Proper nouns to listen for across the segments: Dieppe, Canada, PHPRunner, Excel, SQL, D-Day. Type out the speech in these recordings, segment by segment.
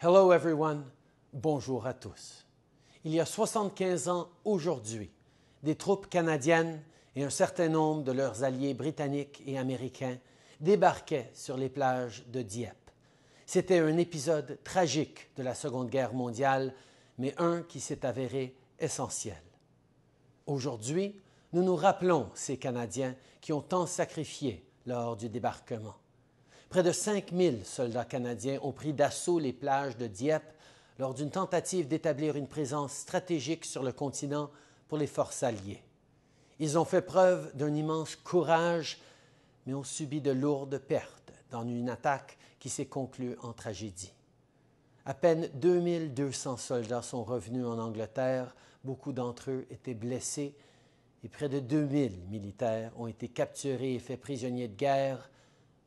Hello everyone, bonjour à tous. Il y a 75 ans aujourd'hui, des troupes canadiennes et un certain nombre de leurs alliés britanniques et américains débarquaient sur les plages de Dieppe. C'était un épisode tragique de la Seconde Guerre mondiale, mais un qui s'est avéré essentiel. Aujourd'hui, nous nous rappelons ces Canadiens qui ont tant sacrifié lors du débarquement. Près de 5000 soldats canadiens ont pris d'assaut les plages de Dieppe lors d'une tentative d'établir une présence stratégique sur le continent pour les forces alliées. Ils ont fait preuve d'un immense courage, mais ont subi de lourdes pertes dans une attaque qui s'est conclue en tragédie. À peine 2200 soldats sont revenus en Angleterre, beaucoup d'entre eux étaient blessés, et près de 2000 militaires ont été capturés et faits prisonniers de guerre.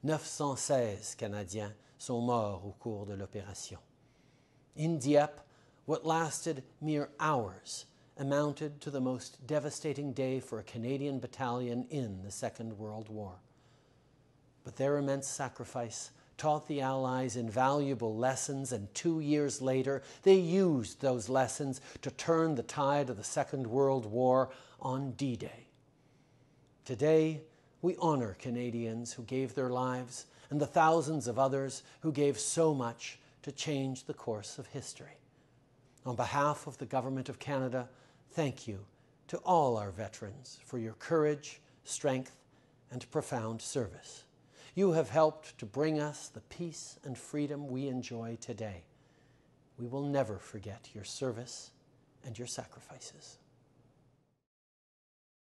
916 Canadiens sont morts au cours de l'opération. In Dieppe, what lasted mere hours amounted to the most devastating day for a Canadian battalion in the Second World War. But their immense sacrifice taught the Allies invaluable lessons, and 2 years later, they used those lessons to turn the tide of the Second World War on D-Day. Today, we honor Canadians who gave their lives and the thousands of others who gave so much to change the course of history. On behalf of the Government of Canada, thank you to all our veterans for your courage, strength, and profound service. You have helped to bring us the peace and freedom we enjoy today. We will never forget your service and your sacrifices.